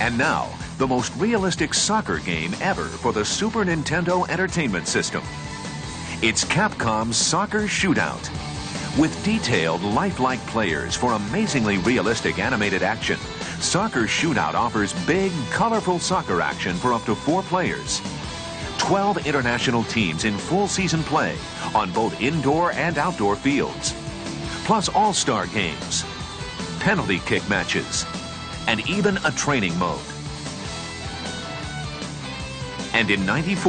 And now, the most realistic soccer game ever for the Super Nintendo Entertainment System. It's Capcom's Soccer Shootout. With detailed, lifelike players for amazingly realistic animated action, Soccer Shootout offers big, colorful soccer action for up to 4 players. 12 international teams in full season play on both indoor and outdoor fields. Plus all-star games, penalty kick matches, and even a training mode. And in '94,